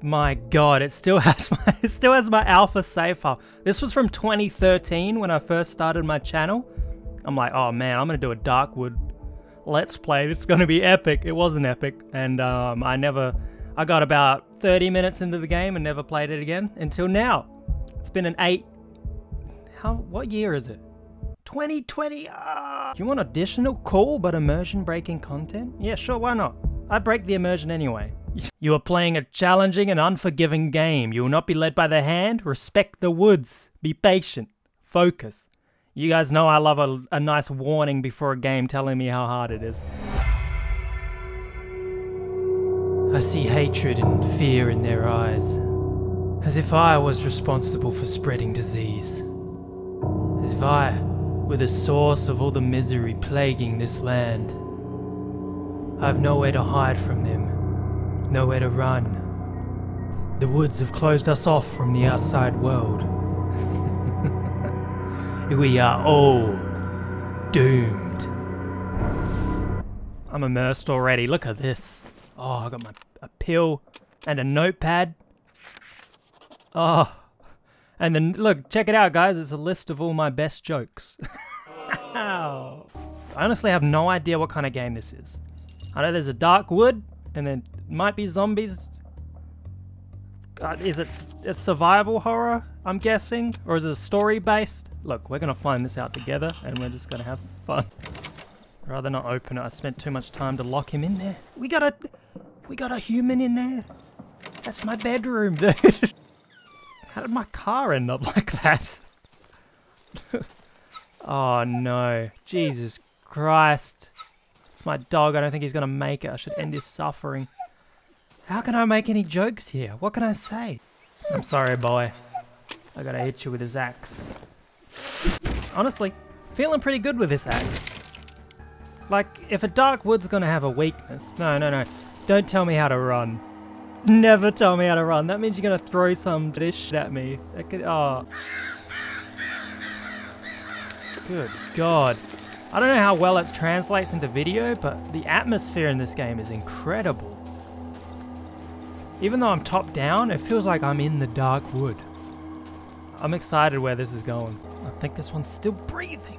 My God, it still has my alpha save file. This was from 2013 when I first started my channel. I'm like, oh man, I'm gonna do a Darkwood let's play. This is gonna be epic. It wasn't epic, and I got about 30 minutes into the game and never played it again until now. It's been an what year is it? 2020. You want additional cool but immersion breaking content? Yeah, sure, why not? I break the immersion anyway. You are playing a challenging and unforgiving game. You will not be led by the hand. Respect the woods. Be patient. Focus. You guys know I love a nice warning before a game telling me how hard it is. I see hatred and fear in their eyes, as if I was responsible for spreading disease. As if I were the source of all the misery plaguing this land. I have nowhere to hide from them. Nowhere to run. The woods have closed us off from the outside world. We are all doomed. I'm immersed already. Look at this. Oh, I got a pill and a notepad. Oh, and then look, check it out, guys. It's a list of all my best jokes. I honestly have no idea what kind of game this is. I know there's a Darkwood, and then might be zombies. God, is it a survival horror, I'm guessing? Or is it story based? Look, we're gonna find this out together and we're just gonna have fun. I'd rather not open it. I spent too much time to lock him in there. We got a human in there. That's my bedroom, dude. How did my car end up like that? Oh no. Jesus Christ. It's my dog. I don't think he's gonna make it. I should end his suffering. How can I make any jokes here? What can I say? I'm sorry, boy. I gotta hit you with his axe. Honestly, feeling pretty good with this axe. Like, if a Darkwood's gonna have a weakness... No. Don't tell me how to run. Never tell me how to run. That means you're gonna throw some dish at me. Oh. Good God. I don't know how well it translates into video, but the atmosphere in this game is incredible. Even though I'm top down, it feels like I'm in the dark wood. I'm excited where this is going. I think this one's still breathing.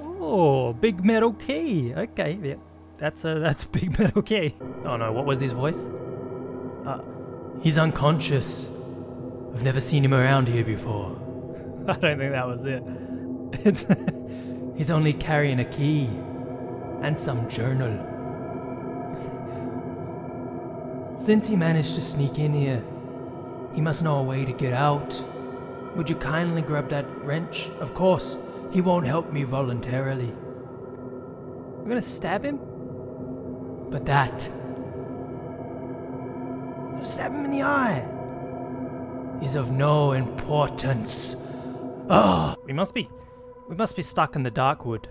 Oh, big metal key. Okay, yeah, that's a big metal key. Oh no, what was his voice? He's unconscious. I've never seen him around here before. I don't think that was it. It's he's only carrying a key and some journal. Since he managed to sneak in here, he must know a way to get out. Would you kindly grab that wrench? Of course, he won't help me voluntarily. We're gonna stab him? But that... I'm gonna stab him in the eye! Is of no importance. Ah! Oh. We must be stuck in the Darkwood.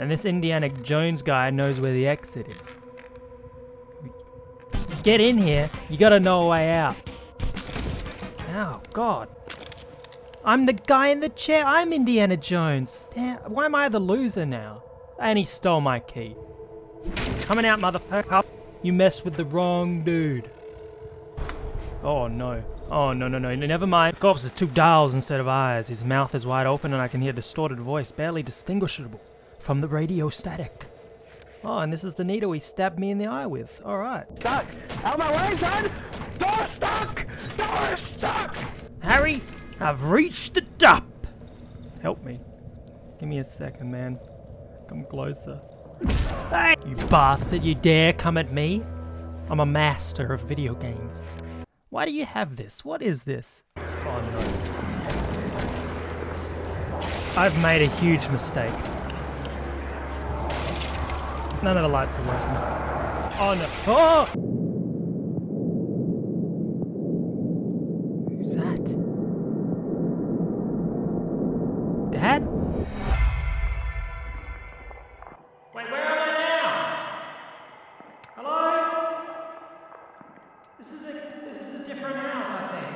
And this Indiana Jones guy knows where the exit is. Get in here, you gotta know a way out. Oh God. I'm the guy in the chair, I'm Indiana Jones. Damn, why am I the loser now? And he stole my key. Coming out, motherfucker. You messed with the wrong dude. Oh no, no, never mind. Corpse has two dials instead of eyes. His mouth is wide open and I can hear a distorted voice, barely distinguishable from the radio static. Oh, and this is the needle he stabbed me in the eye with. All right. Stuck! Out of my way, son! Door stuck! Door stuck! Harry, I've reached the top! Help me. Give me a second, man. Come closer. Hey! You bastard, you dare come at me? I'm a master of video games. Why do you have this? What is this? Oh, no. I've made a huge mistake. None of the lights are working. Oh no. Oh! Who's that? Dad? Wait, where am I now? Hello? This is a different house, I think.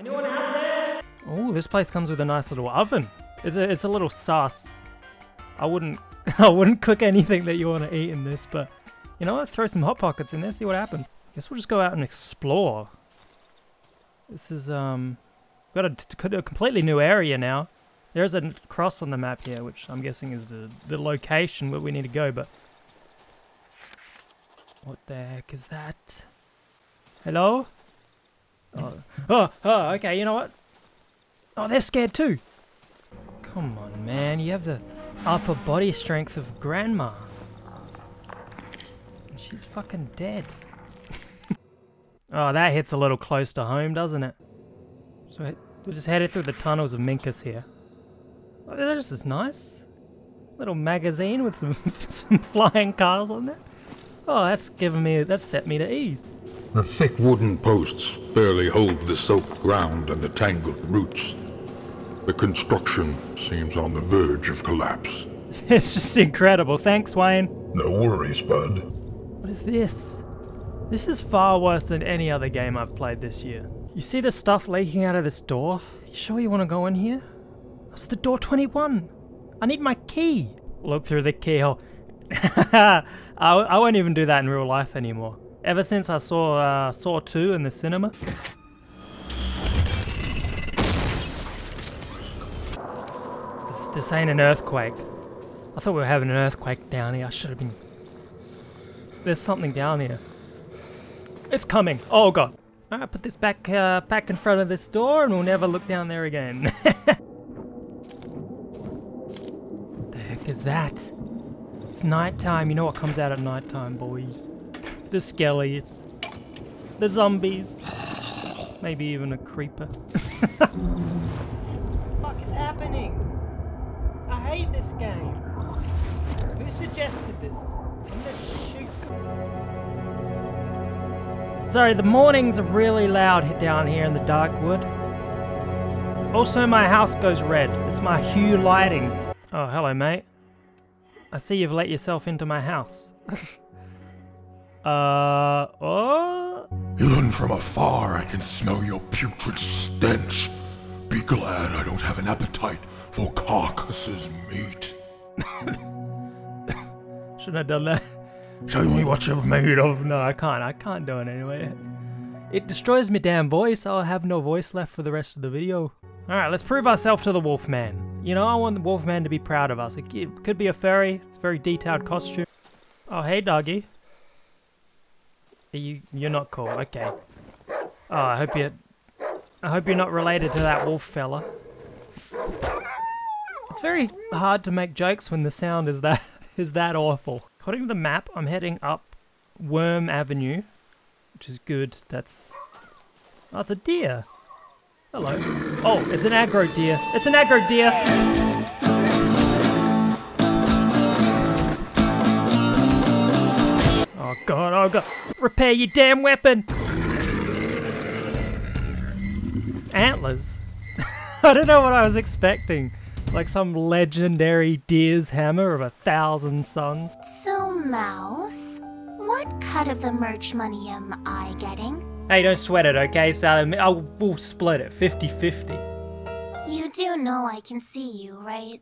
Anyone out there? Oh, this place comes with a nice little oven. It's a little sus. I wouldn't cook anything that you want to eat in this, but You know what? Throw some Hot Pockets in there, see what happens. I guess we'll just go out and explore. This is, got a completely new area now. There is a cross on the map here, which I'm guessing is the location where we need to go, but... What the heck is that? Hello? Oh, okay, you know what? Oh, they're scared too! Come on, man, you have the upper body strength of Grandma. And she's fucking dead. Oh, that hits a little close to home, doesn't it? So we're just headed through the tunnels of Minkus here. Oh, this is nice. Little magazine with some, some flying cars on there. Oh, that's set me to ease. The thick wooden posts barely hold the soaked ground and the tangled roots. The construction seems on the verge of collapse. It's just incredible. Thanks, Wayne. No worries, bud. What is this? This is far worse than any other game I've played this year. You see the stuff leaking out of this door? You sure you want to go in here? It's the door 21. I need my key. Look through the keyhole. I won't even do that in real life anymore. Ever since I saw Saw 2 in the cinema. This ain't an earthquake. I thought we were having an earthquake down here. I should have been... There's something down here. It's coming. Oh god. Alright, put this back in front of this door and we'll never look down there again. What the heck is that? It's nighttime. You know what comes out at nighttime, boys. The skellies, the zombies, maybe even a creeper. What the fuck is happening? I hate this game. Who suggested this? I'm gonna shoot. Sorry, the mornings are really loud down here in the Darkwood. Also, my house goes red. It's my hue lighting. Oh, hello, mate. I see you've let yourself into my house. Oh? Even from afar I can smell your putrid stench. Be glad I don't have an appetite for carcasses meat. Shouldn't have done that. Show me what you're made of. No, I can't do it anyway. It destroys me damn voice. I'll have no voice left for the rest of the video. Alright, let's prove ourselves to the Wolfman. You know, I want the Wolfman to be proud of us. It could be a fairy. It's a very detailed costume. Oh, hey, doggy. You're not cool, okay. Oh, I hope you're not related to that wolf fella. It's very hard to make jokes when the sound is that awful. According to the map, I'm heading up Worm Avenue, which is good. That's a deer. Hello. Oh, it's an aggro deer. It's an aggro deer. God, oh god. Repair your damn weapon! Antlers? I don't know what I was expecting. Like some legendary deer's hammer of 1,000 suns. So, Mouse, what cut of the merch money am I getting? Hey, don't sweat it, okay, Sally? We'll split it 50-50. You do know I can see you, right?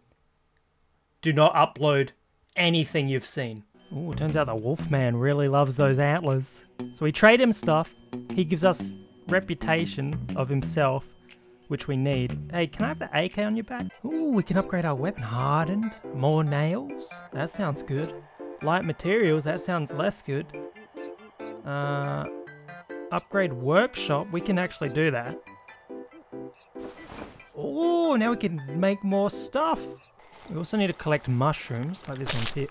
Do not upload anything you've seen. Ooh, turns out the Wolfman really loves those antlers. So we trade him stuff, he gives us reputation of himself, which we need. Hey, can I have the AK on your back? Ooh, we can upgrade our weapon. Hardened, more nails, that sounds good. Light materials, that sounds less good. Upgrade workshop, we can actually do that. Ooh, now we can make more stuff. We also need to collect mushrooms, like this one's here.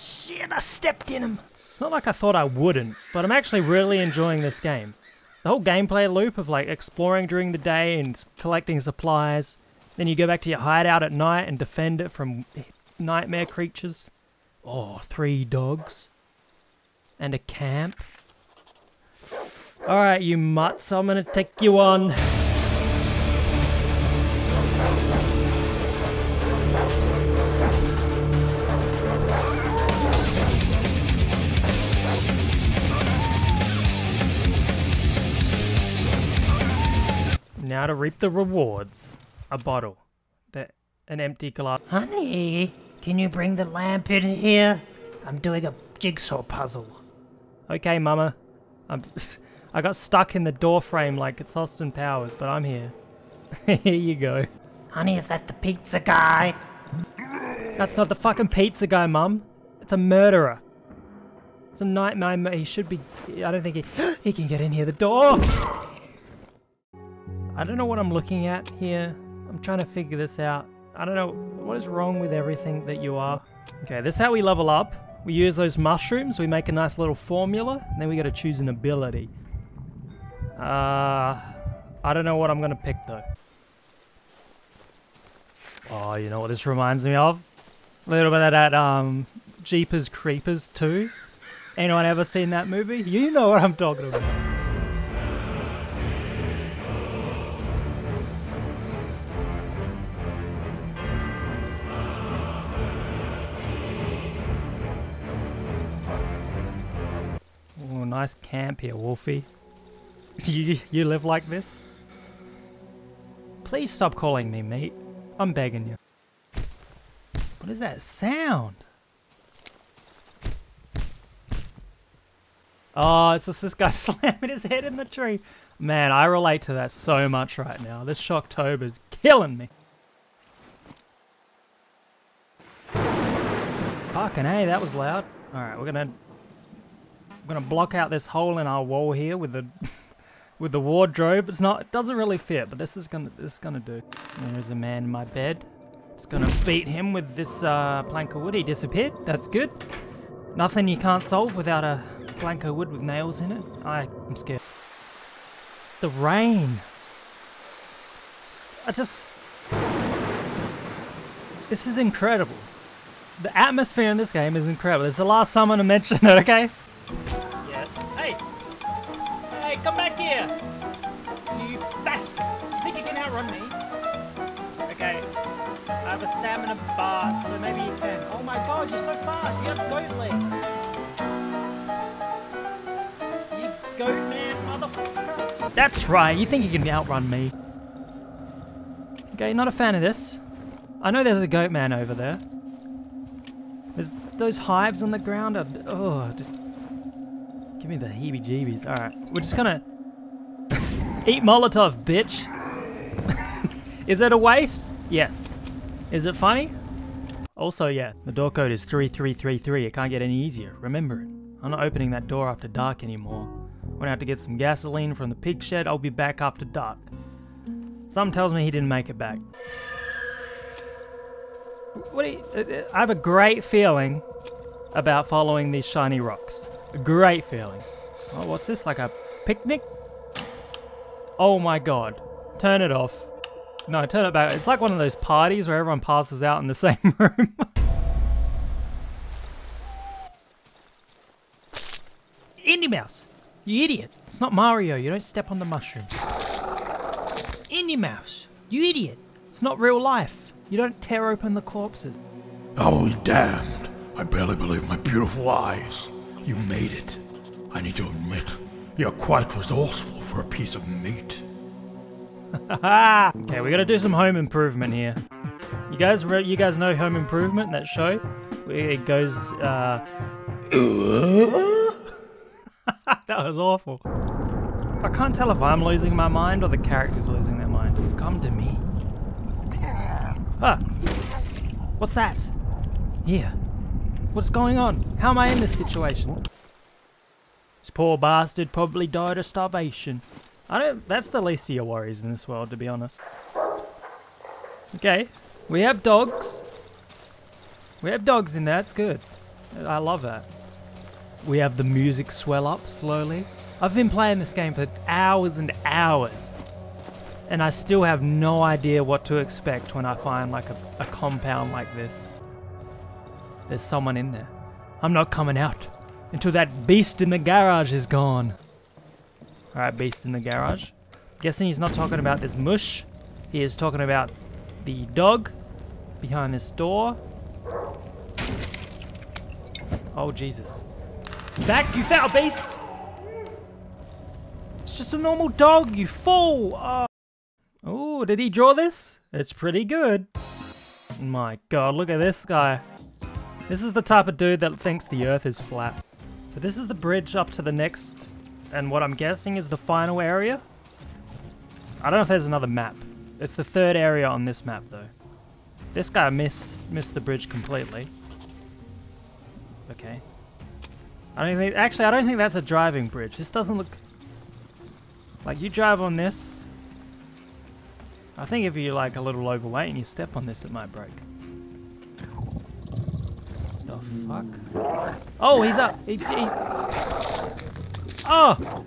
Shit, I stepped in him! It's not like I thought I wouldn't, but I'm actually really enjoying this game. The whole gameplay loop of like exploring during the day and collecting supplies, then you go back to your hideout at night and defend it from nightmare creatures. Oh, 3 dogs. And a camp. Alright, you mutts, I'm gonna take you on. Now to reap the rewards. A bottle. An empty glass. Honey, can you bring the lamp in here? I'm doing a jigsaw puzzle. Okay, mama. I got stuck in the door frame like it's Austin Powers, but I'm here. Here you go. Honey, is that the pizza guy? That's not the fucking pizza guy, mum. It's a murderer. It's a nightmare. He should be... I don't think he... He can get in here. The door! I don't know what I'm looking at here. I'm trying to figure this out. I don't know. What is wrong with everything that you are? Okay, this is how we level up. We use those mushrooms. We make a nice little formula. And then we got to choose an ability. I don't know what I'm going to pick, though. Oh, you know what this reminds me of? A little bit of that, Jeepers Creepers 2. Anyone ever seen that movie? You know what I'm talking about. Oh, nice camp here, Wolfie. You live like this? Please stop calling me mate. I'm begging you. What is that sound? Oh, it's just this guy slamming his head in the tree. Man, I relate to that so much right now. This Shocktober's killing me. Fucking hey, that was loud. Alright, we're gonna block out this hole in our wall here with the with the wardrobe. It's not, it doesn't really fit, but this is gonna do. There's a man in my bed. Just gonna beat him with this plank of wood. He disappeared. That's good. Nothing you can't solve without a plank of wood with nails in it. I'm scared. The rain. This is incredible. The atmosphere in this game is incredible. It's the last time I'm gonna mention it, okay? Yeah. Hey! Hey, come back here! You bastard! Think you can outrun me? Okay. I have a stamina bar, so maybe you can. Oh my god, you're so fast! You have goat legs! You goat man, motherfucker! That's right, you think you can outrun me. Okay, not a fan of this. I know there's a goat man over there. There's those hives on the ground. Oh, just... give me the heebie-jeebies. Alright, we're just gonna... eat Molotov, bitch! Is that a waste? Yes. Is it funny? Also, yeah, the door code is 3333. It can't get any easier. Remember it. I'm not opening that door after dark anymore. I'm gonna have to get some gasoline from the pig shed. I'll be back after dark. Something tells me he didn't make it back. What do you... I have a great feeling about following these shiny rocks. A great feeling. Oh, what's this? Like a picnic? Oh my god. Turn it off. No, turn it back. It's like one of those parties where everyone passes out in the same room. Indeimaus! You idiot! It's not Mario. You don't step on the mushroom. Indeimaus! You idiot! It's not real life. You don't tear open the corpses. Oh, damned. I barely believe my beautiful eyes. You made it. I need to admit, you're quite resourceful for a piece of meat. Okay, we gotta do some home improvement here. You guys know Home Improvement, that show? It goes, That was awful. I can't tell if I'm losing my mind or the character's losing their mind. Come to me. Ah! What's that? Here. What's going on? How am I in this situation? This poor bastard probably died of starvation. That's the least of your worries in this world, to be honest. Okay, we have dogs. We have dogs in there, that's good. I love that. We have the music swell up slowly. I've been playing this game for hours and hours. And I still have no idea what to expect when I find like a compound like this. There's someone in there. I'm not coming out until that beast in the garage is gone. Alright, beast in the garage. Guessing he's not talking about this mush. He is talking about the dog behind this door. Oh, Jesus. Back, you foul beast! It's just a normal dog, you fool! Oh, did he draw this? It's pretty good. My god, look at this guy. This is the type of dude that thinks the earth is flat. So this is the bridge up to the next, and what I'm guessing is the final area. I don't know if there's another map. It's the third area on this map, though. This guy missed the bridge completely. Okay. I don't think that's a driving bridge. This doesn't look... Like, you drive on this. I think if you're, like, a little overweight and you step on this, it might break. The fuck? Oh, he's up! Oh!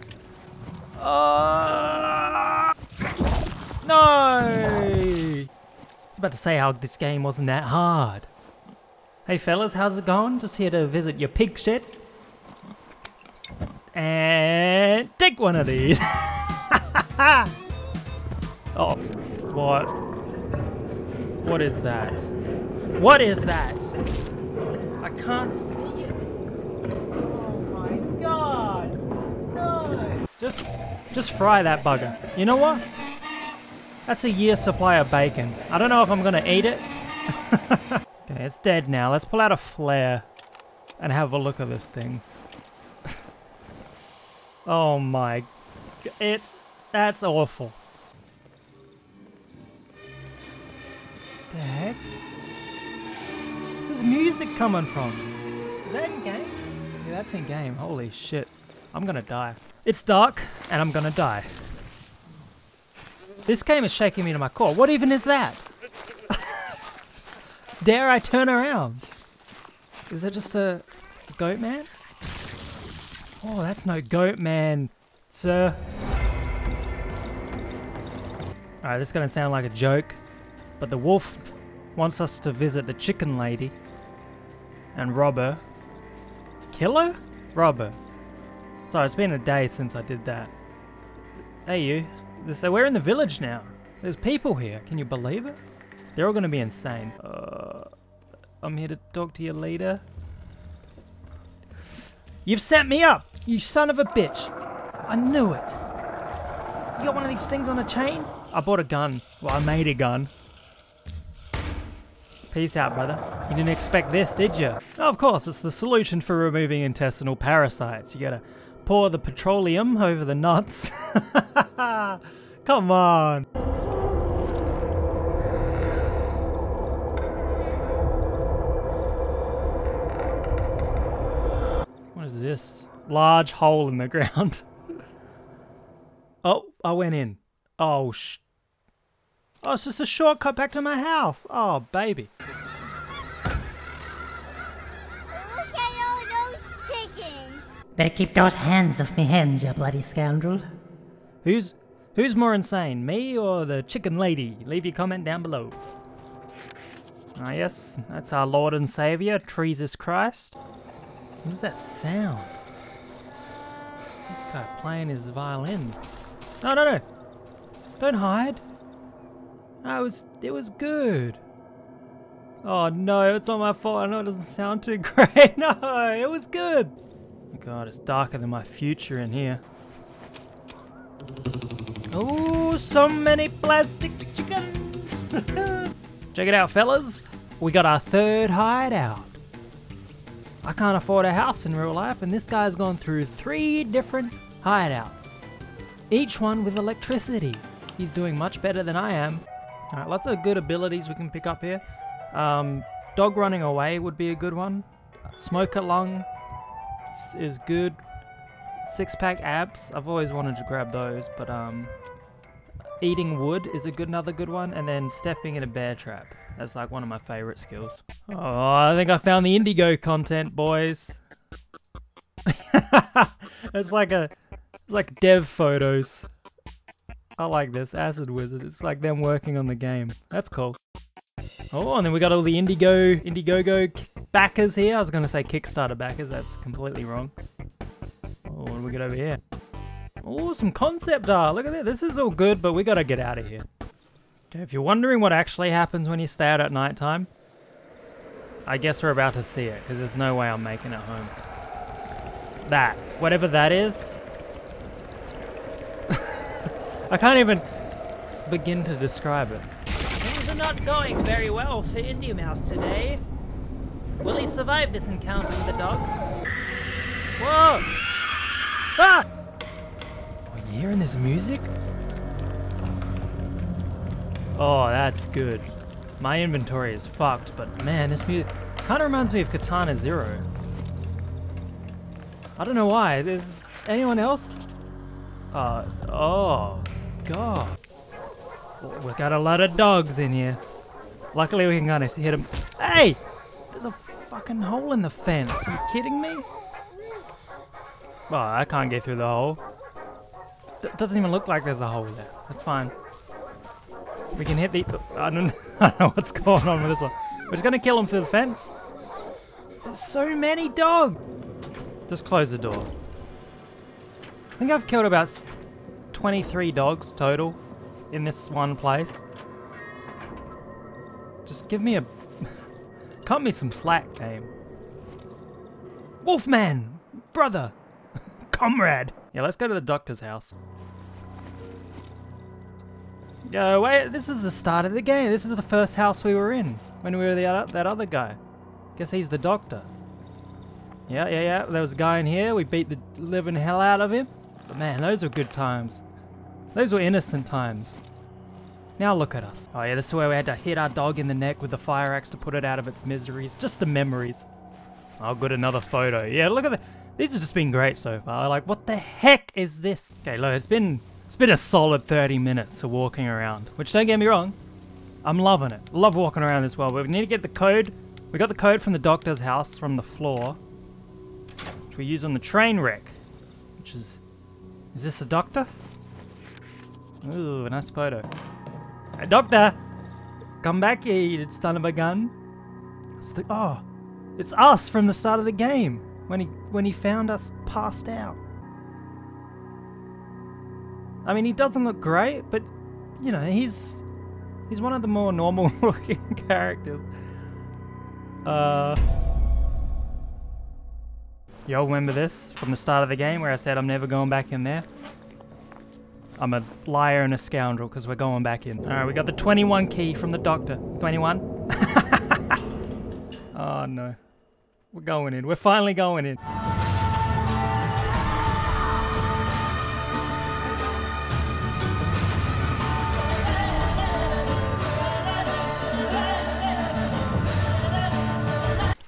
No! I was about to say how this game wasn't that hard. Hey fellas, how's it going? Just here to visit your pig shit. And take one of these. Oh, what? What is that? What is that? I can't see it. Oh my god! No! Just fry that bugger. You know what? That's a year's supply of bacon. I don't know if I'm gonna eat it. Okay, it's dead now. Let's pull out a flare and have a look at this thing. Oh my, that's awful. The heck? Where's this music coming from? Is that in game? Yeah, that's in game. Holy shit. I'm gonna die. It's dark and I'm gonna die. This game is shaking me to my core. What even is that? Dare I turn around? Is that just a goat man? Oh, that's no goat man, sir. Alright, this is gonna sound like a joke, but the wolf wants us to visit the chicken lady and rob her. Kill her? Rob her. Sorry, it's been a day since I did that. Hey, you. So we're in the village now. There's people here. Can you believe it? They're all gonna be insane. I'm here to talk to your leader. You've set me up, you son of a bitch. I knew it. You got one of these things on a chain? I bought a gun. Well, I made a gun. Peace out, brother. You didn't expect this, did you? Oh, of course, it's the solution for removing intestinal parasites. You gotta pour the petroleum over the nuts. Come on. This large hole in the ground. Oh, I went in. Oh, oh, it's just a shortcut back to my house. Oh, baby. Look at all those chickens. Better keep those hands off me hands, you bloody scoundrel. Who's more insane, me or the chicken lady? Leave your comment down below. Ah, yes, that's our Lord and Savior, Jesus Christ. What is that sound? This guy playing his violin. No, no, no! Don't hide! No, it was good. Oh no, it's not my fault. I know it doesn't sound too great. No, it was good. Oh god, it's darker than my future in here. Oh, so many plastic chickens! Check it out, fellas. We got our third hideout. I can't afford a house in real life, and this guy's gone through 3 different hideouts. Each one with electricity. He's doing much better than I am. Alright, lots of good abilities we can pick up here. Dog running away would be a good one. Smoker lung is good. 6-pack abs. I've always wanted to grab those, but eating wood is another good one, and then stepping in a bear trap. That's like one of my favorite skills. Oh, I think I found the Indigo content, boys. it's like dev photos. I like this, Acid Wizard. It's like them working on the game. That's cool. Oh, and then we got all the Indiegogo backers here. I was gonna say Kickstarter backers. That's completely wrong. Oh, what do we get over here? Oh, some concept art. Look at that. This is all good, but we gotta get out of here. Okay, if you're wondering what actually happens when you stay out at night time, I guess we're about to see it, because there's no way I'm making it home. That. Whatever that is. I can't even begin to describe it. Things are not going very well for Indeimaus today. Will he survive this encounter with the dog? Whoa! Ah! Are you hearing this music? Oh, that's good. My inventory is fucked, but man, this music kind of reminds me of Katana Zero. I don't know why. Is anyone else? Oh, God. We've got a lot of dogs in here. Luckily, we can kind of hit them. Hey! There's a fucking hole in the fence. Are you kidding me? Well, I can't get through the hole. It doesn't even look like there's a hole there. That's fine. We can hit the... I don't know what's going on with this one. We're just going to kill him through the fence. There's so many dogs. Just close the door. I think I've killed about 23 dogs total in this one place. Just give me a... cut me some slack, game. Wolfman! Brother! Comrade! Yeah, let's go to the doctor's house. No, wait, this is the start of the game. This is the first house we were in when we were that other guy. Guess he's the doctor. Yeah. There was a guy in here. We beat the living hell out of him. But man, those were good times. Those were innocent times. Now look at us. Oh yeah, this is where we had to hit our dog in the neck with the fire axe to put it out of its miseries. Just the memories. Oh, good, another photo. Yeah, look at the... These have just been great so far. Like, what the heck is this? Okay, look, it's been a solid 30 minutes of walking around, which don't get me wrong, I'm loving it. Love walking around as well, but we need to get the code. We got the code from the doctor's house from the floor, which we use on the train wreck, which is this a doctor? Ooh, nice photo. Hey, doctor, come back here, you son of a gun. Oh, it's us from the start of the game, when he found us passed out. I mean, he doesn't look great, but, you know, he's one of the more normal-looking characters. Y'all remember this from the start of the game where I said I'm never going back in there? I'm a liar and a scoundrel because we're going back in. Alright, we got the 21 key from the doctor. 21? Oh, no. We're going in. We're finally going in.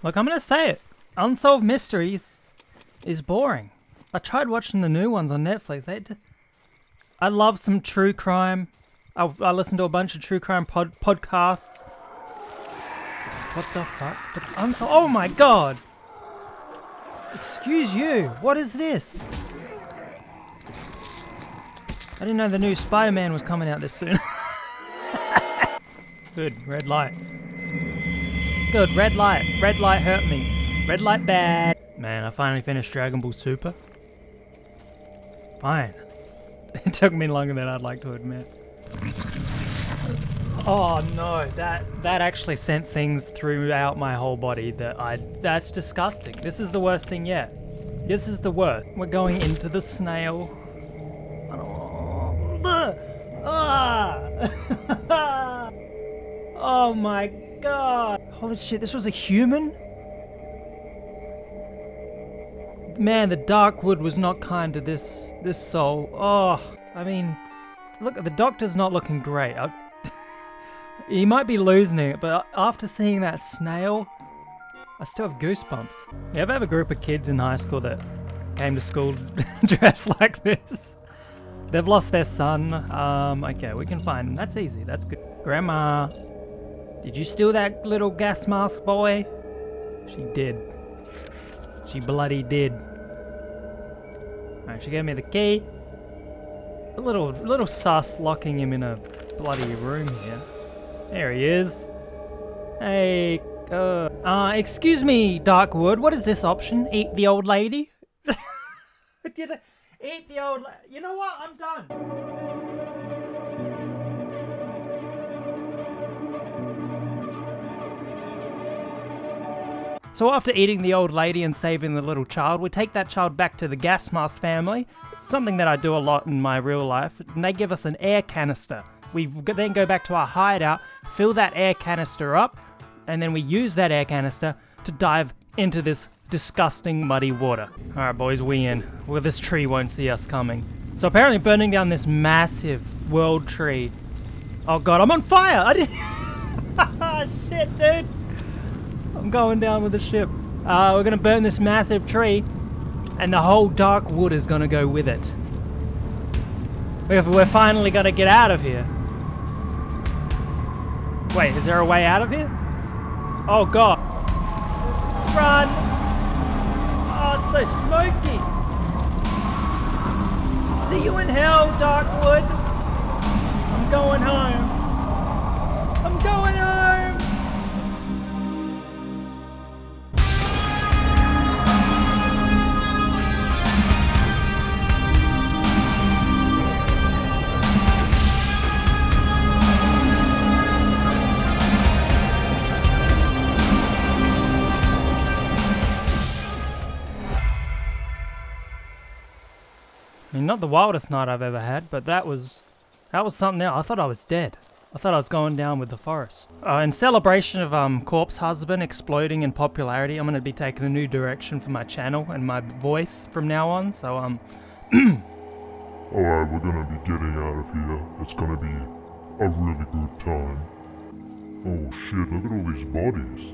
Look, I'm gonna say it. Unsolved Mysteries is boring. I tried watching the new ones on Netflix. I love some true crime. I listen to a bunch of true crime podcasts. What the fuck? Oh my god! Excuse you. What is this? I didn't know the new Spider-Man was coming out this soon. Good, red light. Good, red light. Red light hurt me. Red light bad. Man, I finally finished Dragon Ball Super. Fine. It took me longer than I'd like to admit. Oh no, that actually sent things throughout my whole body that's disgusting. This is the worst thing yet. This is the worst. We're going into the snail. Oh my god. Holy shit, this was a human? Man, the Darkwood was not kind to this soul. Oh, I mean, look, the doctor's not looking great. He might be losing it, but after seeing that snail, I still have goosebumps. You ever have a group of kids in high school that came to school dressed like this? They've lost their son. Okay, we can find him. That's easy. That's good. Grandma. Did you steal that little gas mask, boy? She did. She bloody did. Alright, she gave me the key. A little sus locking him in a bloody room here. There he is. Hey, excuse me, Darkwood, what is this option? Eat the old lady? Eat the old lady. You know what? I'm done. So after eating the old lady and saving the little child, we take that child back to the gas mask family. It's something that I do a lot in my real life. And they give us an air canister. We then go back to our hideout, fill that air canister up, and then we use that air canister to dive into this disgusting muddy water. Alright boys, we in. Well, this tree won't see us coming. So apparently burning down this massive world tree. Oh god, I'm on fire! I didn't... Shit, dude! I'm going down with the ship. We're gonna burn this massive tree, and the whole dark wood is gonna go with it. We're finally gonna get out of here. Wait, is there a way out of here? Oh god. Run! Oh, it's so smoky! See you in hell, Darkwood! I'm going home! I'm going home! I mean, not the wildest night I've ever had, but that was something else. I thought I was dead. I thought I was going down with the forest. In celebration of Corpse Husband exploding in popularity, I'm going to be taking a new direction for my channel and my voice from now on, so Alright, we're going to be getting out of here. It's going to be a really good time. Oh shit, look at all these bodies.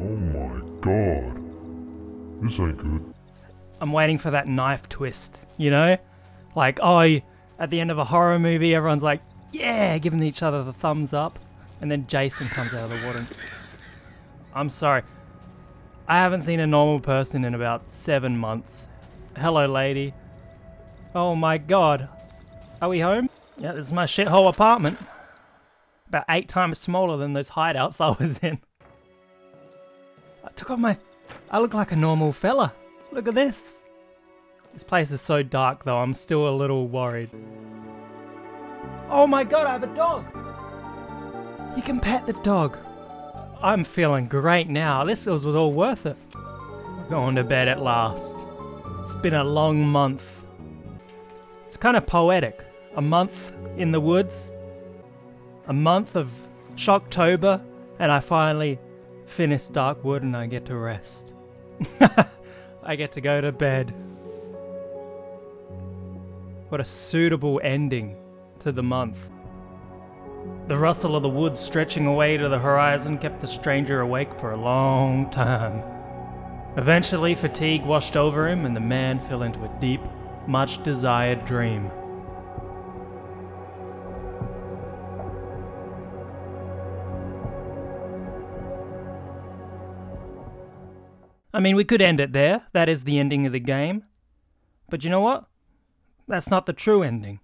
Oh my god. This ain't good. I'm waiting for that knife twist, you know? Like, oh, at the end of a horror movie, everyone's like, yeah, giving each other the thumbs up. And then Jason comes out of the water. And... I'm sorry. I haven't seen a normal person in about 7 months. Hello, lady. Oh my god. Are we home? Yeah, this is my shithole apartment. About 8 times smaller than those hideouts I was in. I took off my... I look like a normal fella. Look at this! This place is so dark though, I'm still a little worried. Oh my god, I have a dog! You can pet the dog. I'm feeling great now, this was all worth it. Going to bed at last. It's been a long month. It's kind of poetic. A month in the woods, a month of Shocktober, and I finally finish Darkwood and I get to rest. I get to go to bed. What a suitable ending to the month. The rustle of the woods stretching away to the horizon kept the stranger awake for a long time. Eventually, fatigue washed over him and the man fell into a deep, much-desired dream. I mean, we could end it there. That is the ending of the game. But you know what? That's not the true ending.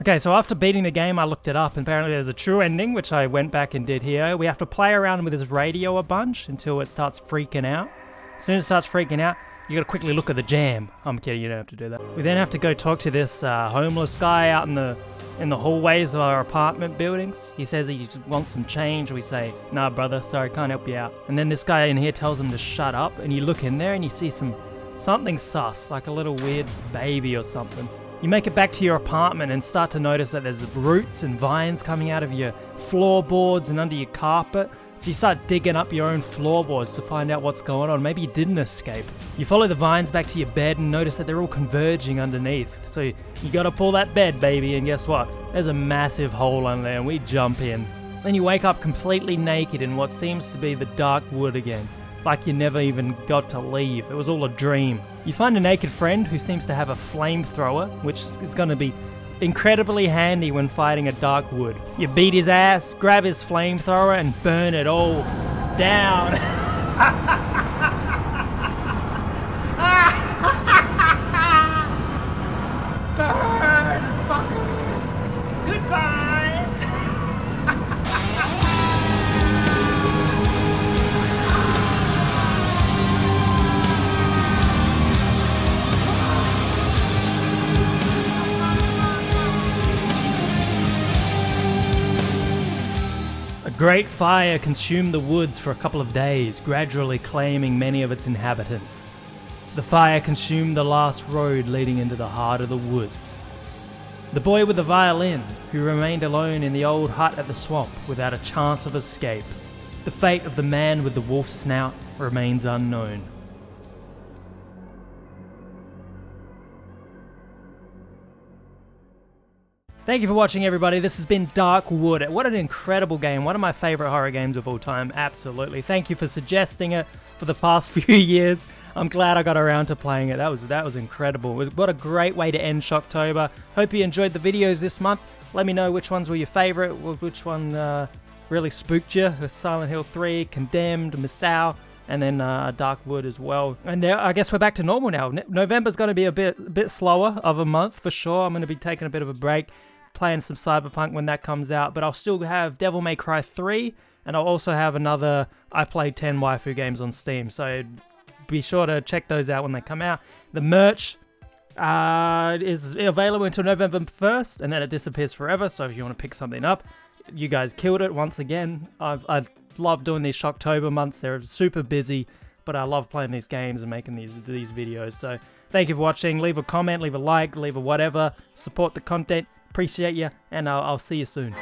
Okay, so after beating the game, I looked it up, and apparently there's a true ending, which I went back and did here. We have to play around with this radio a bunch until it starts freaking out. As soon as it starts freaking out, you gotta quickly look at the jam. I'm kidding, you don't have to do that. We then have to go talk to this homeless guy out in the hallways of our apartment buildings. He says he wants some change. We say, nah brother, sorry, can't help you out. And then this guy in here tells him to shut up, and you look in there and you see something sus, like a little weird baby or something. You make it back to your apartment and start to notice that there's roots and vines coming out of your floorboards and under your carpet. So you start digging up your own floorboards to find out what's going on. Maybe you didn't escape. You follow the vines back to your bed and notice that they're all converging underneath. So you gotta pull that bed, baby, and guess what? There's a massive hole under there and we jump in. Then you wake up completely naked in what seems to be the dark wood again. Like you never even got to leave. It was all a dream. You find a naked friend who seems to have a flamethrower, which is gonna be incredibly handy when fighting a dark wood. You beat his ass, grab his flamethrower, and burn it all down. Burn, fuckers! Goodbye! Great fire consumed the woods for a couple of days, gradually claiming many of its inhabitants. The fire consumed the last road leading into the heart of the woods. The boy with the violin, who remained alone in the old hut at the swamp without a chance of escape, The fate of the man with the wolf's snout remains unknown. Thank you for watching, everybody. This has been Darkwood. What an incredible game. One of my favorite horror games of all time. Absolutely. Thank you for suggesting it for the past few years. I'm glad I got around to playing it. That was incredible. What a great way to end Shocktober. Hope you enjoyed the videos this month. Let me know which ones were your favorite, which one really spooked you. Silent Hill 3, Condemned, Misao, and then Darkwood as well. And now I guess we're back to normal now. November's going to be a bit slower of a month for sure. I'm going to be taking a bit of a break, playing some Cyberpunk when that comes out, but I'll still have Devil May Cry 3, and I'll also have another I Play 10 Waifu games on Steam, so be sure to check those out when they come out. The merch is available until November 1st, and then it disappears forever, so if you want to pick something up, you guys killed it once again. I love doing these Shocktober months. They're super busy, but I love playing these games and making these videos, so thank you for watching. Leave a comment, leave a like, leave a whatever. Support the content. Appreciate you, and I'll see you soon.